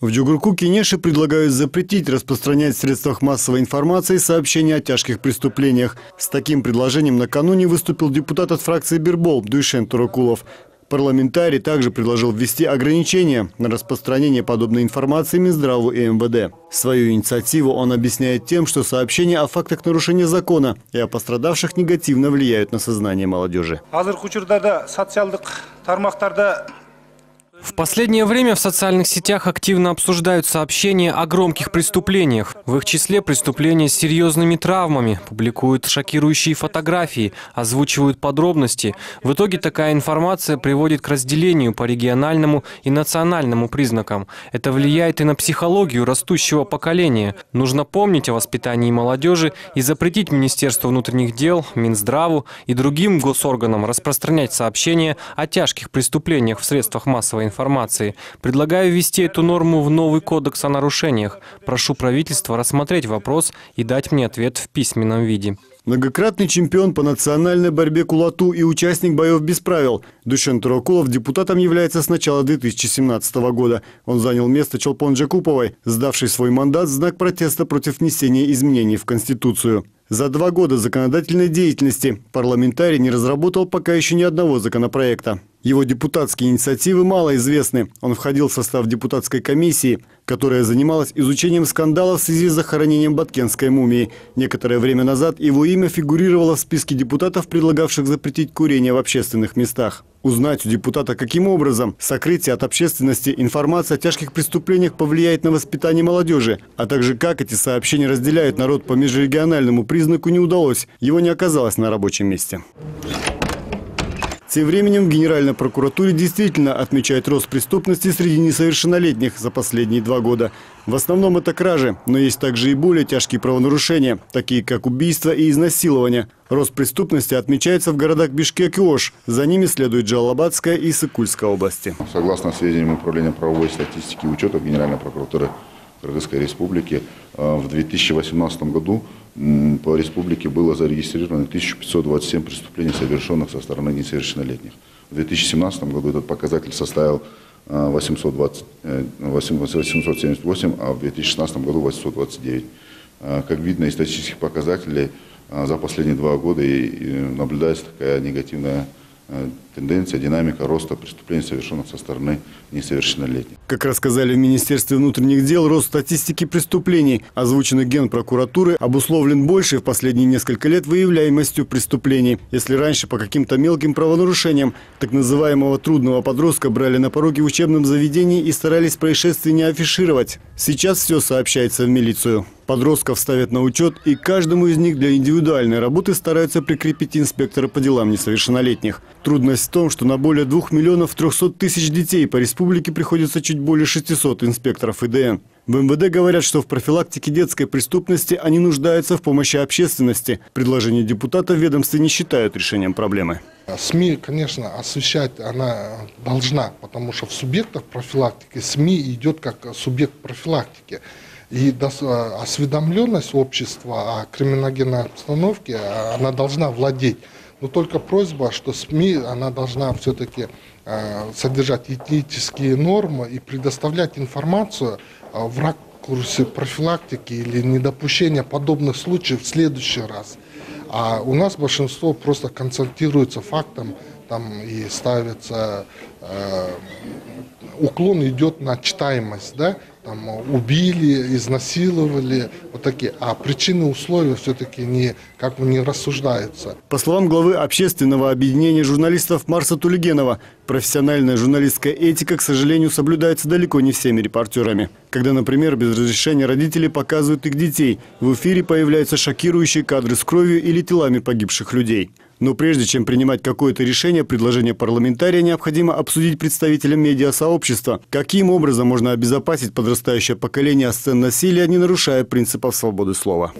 В Дюгурку Кинеше предлагают запретить распространять в средствах массовой информации сообщения о тяжких преступлениях. С таким предложением накануне выступил депутат от фракции Бирбол Дуйшен Туракулов. Парламентарий также предложил ввести ограничения на распространение подобной информации Минздраву и МВД. Свою инициативу он объясняет тем, что сообщения о фактах нарушения закона и о пострадавших негативно влияют на сознание молодежи. В последнее время в социальных сетях активно обсуждают сообщения о громких преступлениях. В их числе преступления с серьезными травмами, публикуют шокирующие фотографии, озвучивают подробности. В итоге такая информация приводит к разделению по региональному и национальному признакам. Это влияет и на психологию растущего поколения. Нужно помнить о воспитании молодежи и запретить Министерству внутренних дел, Минздраву и другим госорганам распространять сообщения о тяжких преступлениях в средствах массовой информации. Предлагаю ввести эту норму в новый кодекс о нарушениях. Прошу правительство рассмотреть вопрос и дать мне ответ в письменном виде. Многократный чемпион по национальной борьбе кулату и участник боев без правил, Дуйшен Туракулов депутатом является с начала 2017 года. Он занял место Челпон Джакуповой, сдавший свой мандат в знак протеста против внесения изменений в Конституцию. За 2 года законодательной деятельности парламентарий не разработал пока еще ни одного законопроекта. Его депутатские инициативы мало известны. Он входил в состав депутатской комиссии, которая занималась изучением скандала в связи с захоронением Баткенской мумии. Некоторое время назад его имя фигурировало в списке депутатов, предлагавших запретить курение в общественных местах. Узнать у депутата, каким образом сокрытие от общественности информации о тяжких преступлениях повлияет на воспитание молодежи, а также как эти сообщения разделяют народ по межрегиональному признаку, не удалось. Его не оказалось на рабочем месте. Тем временем в Генеральной прокуратуре действительно отмечают рост преступности среди несовершеннолетних за последние 2 года. В основном это кражи, но есть также и более тяжкие правонарушения, такие как убийства и изнасилования. Рост преступности отмечается в городах Бишкек и Ош. За ними следует Жалалабадская и Сыкульская области. Согласно сведениям Управления правовой статистики и учета Генеральной прокуратуры Кыргызской республики, в 2018 году по республике было зарегистрировано 1527 преступлений, совершенных со стороны несовершеннолетних. В 2017 году этот показатель составил 878, а в 2016 году 829. Как видно из статистических показателей, за последние 2 года наблюдается такая негативная тенденция, динамика роста преступлений, совершенных со стороны несовершеннолетних. Как рассказали в Министерстве внутренних дел, рост статистики преступлений, озвученный Генпрокуратуры, обусловлен большей в последние несколько лет выявляемостью преступлений. Если раньше по каким-то мелким правонарушениям так называемого трудного подростка брали на пороге в учебном заведении и старались происшествия не афишировать, сейчас все сообщается в милицию. Подростков ставят на учет, и каждому из них для индивидуальной работы стараются прикрепить инспектора по делам несовершеннолетних. Трудность в том, что на более 2 300 000 детей по республике приходится чуть более 600 инспекторов ИДН. В МВД говорят, что в профилактике детской преступности они нуждаются в помощи общественности. Предложение депутата в ведомстве не считают решением проблемы. СМИ, конечно, освещать она должна, потому что в субъектах профилактики СМИ идет как субъект профилактики. И осведомленность общества о криминогенной обстановке она должна владеть. Но только просьба, что СМИ она должна все-таки содержать этические нормы и предоставлять информацию в ракурсе профилактики или недопущения подобных случаев в следующий раз. А у нас большинство просто концентрируется фактом там, и ставится... Уклон идет на читаемость, да? Там убили, изнасиловали, вот такие. А причины, условия все-таки не рассуждаются. По словам главы общественного объединения журналистов Марса Тулигенова, профессиональная журналистская этика, к сожалению, соблюдается далеко не всеми репортерами. Когда, например, без разрешения родителей показывают их детей, в эфире появляются шокирующие кадры с кровью или телами погибших людей. Но прежде чем принимать какое-то решение, предложение парламентария необходимо обсудить представителям медиасообщества, каким образом можно обезопасить подрастающее поколение от сцен насилия, не нарушая принципов свободы слова.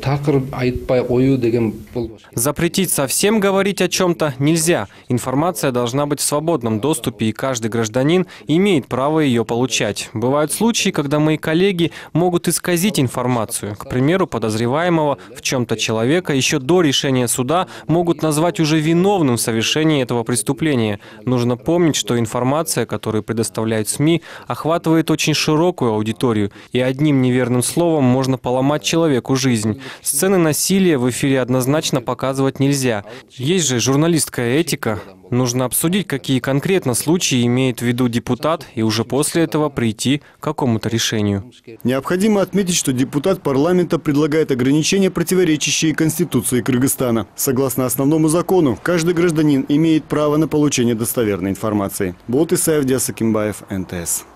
Запретить совсем говорить о чем-то нельзя. Информация должна быть в свободном доступе, и каждый гражданин имеет право ее получать. Бывают случаи, когда мои коллеги могут исказить информацию. К примеру, подозреваемого в чем-то человека еще до решения суда могут назвать уже уже виновным в совершении этого преступления. Нужно помнить, что информация, которую предоставляют СМИ, охватывает очень широкую аудиторию, и одним неверным словом можно поломать человеку жизнь. Сцены насилия в эфире однозначно показывать нельзя. Есть же журналистская этика. Нужно обсудить, какие конкретно случаи имеет в виду депутат, и уже после этого прийти к какому-то решению. Необходимо отметить, что депутат парламента предлагает ограничения, противоречащие Конституции Кыргызстана. Согласно основному закону, каждый гражданин имеет право на получение достоверной информации. Боталы Саидасакимбаев, НТС.